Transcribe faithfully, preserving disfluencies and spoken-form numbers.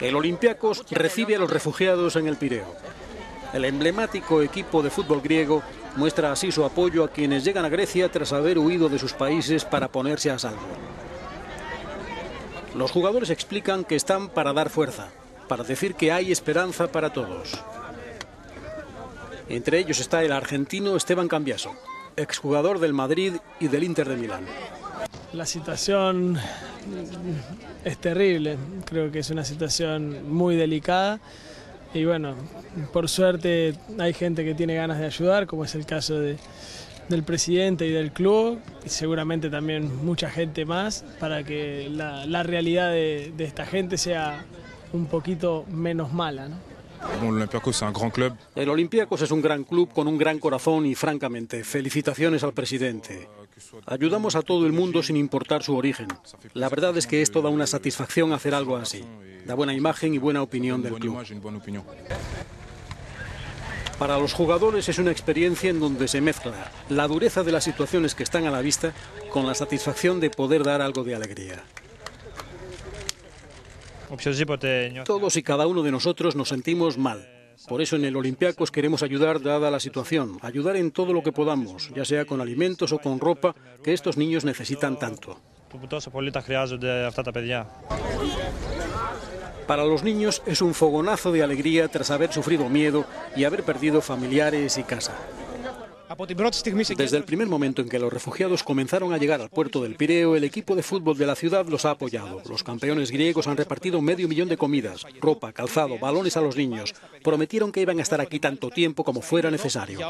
El Olympiacos recibe a los refugiados en el Pireo. El emblemático equipo de fútbol griego muestra así su apoyo a quienes llegan a Grecia tras haber huido de sus países para ponerse a salvo. Los jugadores explican que están para dar fuerza, para decir que hay esperanza para todos. Entre ellos está el argentino Esteban Cambiaso, exjugador del Madrid y del Inter de Milán. La situación es terrible, creo que es una situación muy delicada y bueno, por suerte hay gente que tiene ganas de ayudar, como es el caso de, del presidente y del club, y seguramente también mucha gente más, para que la, la realidad de, de esta gente sea un poquito menos mala, ¿no? El Olympiacos es un gran club con un gran corazón y, francamente, felicitaciones al presidente. Ayudamos a todo el mundo sin importar su origen. La verdad es que es toda una satisfacción hacer algo así. Da buena imagen y buena opinión del club. Para los jugadores es una experiencia en donde se mezcla la dureza de las situaciones que están a la vista con la satisfacción de poder dar algo de alegría. Todos y cada uno de nosotros nos sentimos mal. Por eso en el Olympiacos queremos ayudar dada la situación, ayudar en todo lo que podamos, ya sea con alimentos o con ropa, que estos niños necesitan tanto. Para los niños es un fogonazo de alegría tras haber sufrido miedo y haber perdido familiares y casa. Desde el primer momento en que los refugiados comenzaron a llegar al puerto del Pireo, el equipo de fútbol de la ciudad los ha apoyado. Los campeones griegos han repartido medio millón de comidas, ropa, calzado, balones a los niños. Prometieron que iban a estar aquí tanto tiempo como fuera necesario.